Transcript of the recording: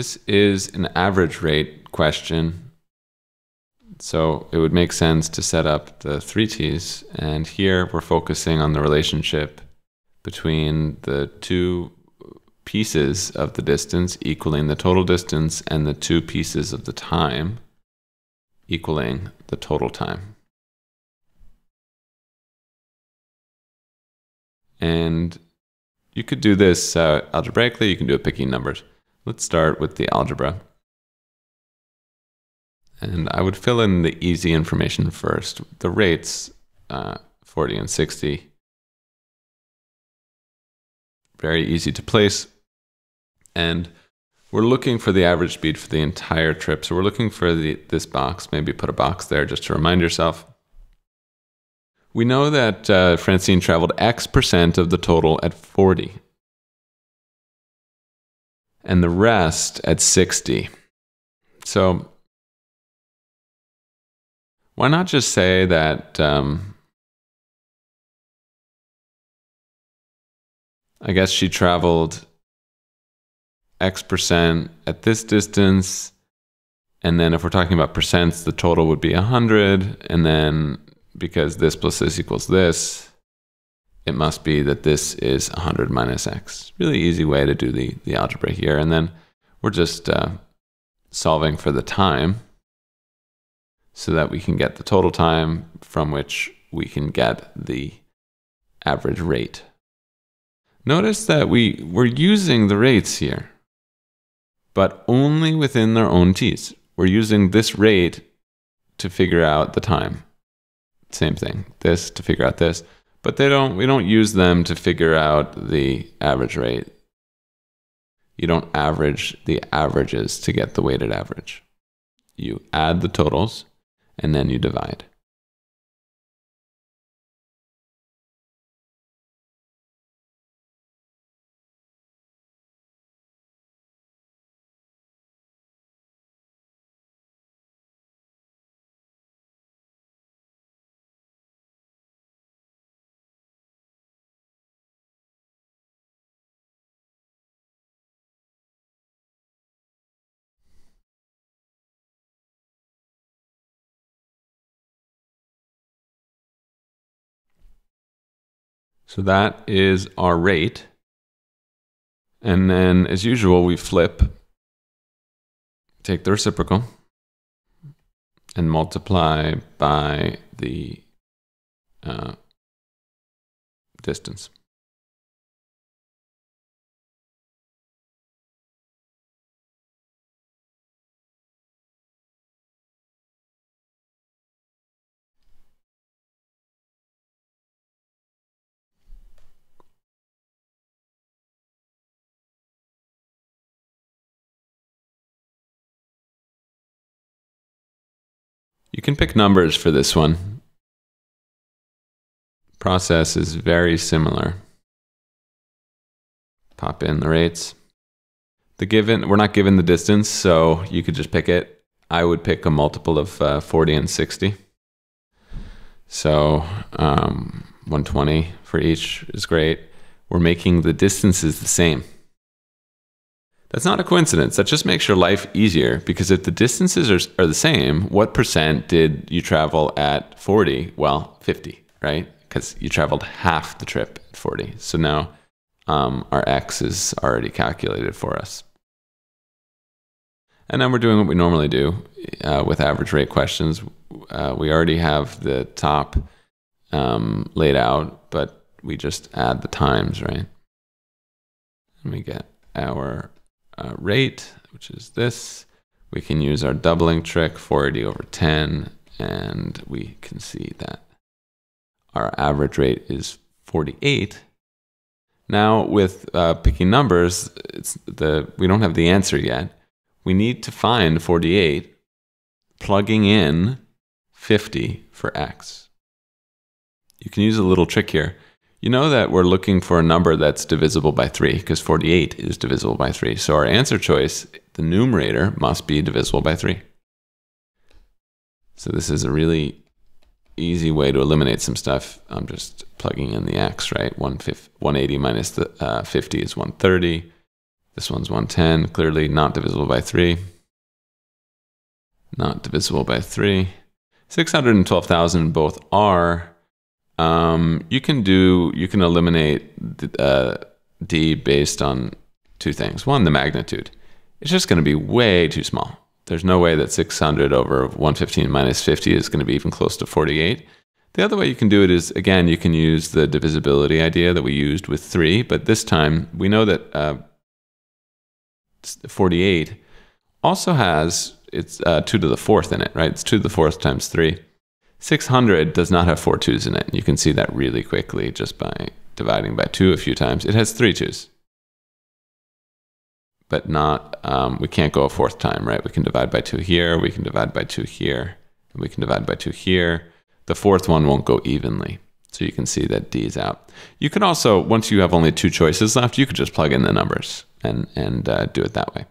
This is an average rate question, so it would make sense to set up the 3t's, and here we're focusing on the relationship between the two pieces of the distance equaling the total distance and the two pieces of the time equaling the total time. And you could do this algebraically, you can do it picking numbers. Let's start with the algebra. And I would fill in the easy information first. The rates, 40 and 60. Very easy to place. And we're looking for the average speed for the entire trip. So we're looking for this box. Maybe put a box there just to remind yourself. We know that Francine traveled X% of the total at 40. And the rest at 60. So why not just say that, I guess she traveled X% at this distance, and then if we're talking about percents, the total would be 100, and then because this plus this equals this, it must be that this is 100 minus x. Really easy way to do the algebra here. And then we're just solving for the time so that we can get the total time from which we can get the average rate. Notice that we're using the rates here, but only within their own t's. We're using this rate to figure out the time. Same thing, this to figure out this. But we don't use them to figure out the average rate. You don't average the averages to get the weighted average. You add the totals, and then you divide. So that is our rate. And then, as usual, we flip, take the reciprocal, and multiply by the distance. You can pick numbers for this one. Process is very similar. Pop in the rates. We're not given the distance, so you could just pick it. I would pick a multiple of 40 and 60. So 120 for each is great. We're making the distances the same. That's not a coincidence. That just makes your life easier, because if the distances are the same, what percent did you travel at 40? Well, 50, right? Because you traveled half the trip at 40. So now our x is already calculated for us. And then we're doing what we normally do with average rate questions. We already have the top laid out, but we just add the times, right? And we get our rate, which is this. We can use our doubling trick, 480 over 10, and we can see that our average rate is 48. Now with picking numbers, we don't have the answer yet. We need to find 48, plugging in 50 for x. You can use a little trick here. You know that we're looking for a number that's divisible by 3, because 48 is divisible by 3. So our answer choice, the numerator, must be divisible by 3. So this is a really easy way to eliminate some stuff. I'm just plugging in the x, right? 180 minus 50 is 130. This one's 110, clearly not divisible by 3. Not divisible by 3. 612,000 both are. You can eliminate D based on two things. One, the magnitude. It's just going to be way too small. There's no way that 600 over 115 minus 50 is going to be even close to 48. The other way you can do it is, again, you can use the divisibility idea that we used with 3, but this time we know that 48 also has it's 2 to the 4th in it, right? It's 2 to the 4th times 3. 600 does not have 4 2's in it. You can see that really quickly just by dividing by 2 a few times. It has 3 2's. But not, we can't go a fourth time, right? We can divide by 2 here, we can divide by 2 here, and we can divide by 2 here. The fourth one won't go evenly. So you can see that D is out. You can also, once you have only two choices left, you could just plug in the numbers and do it that way.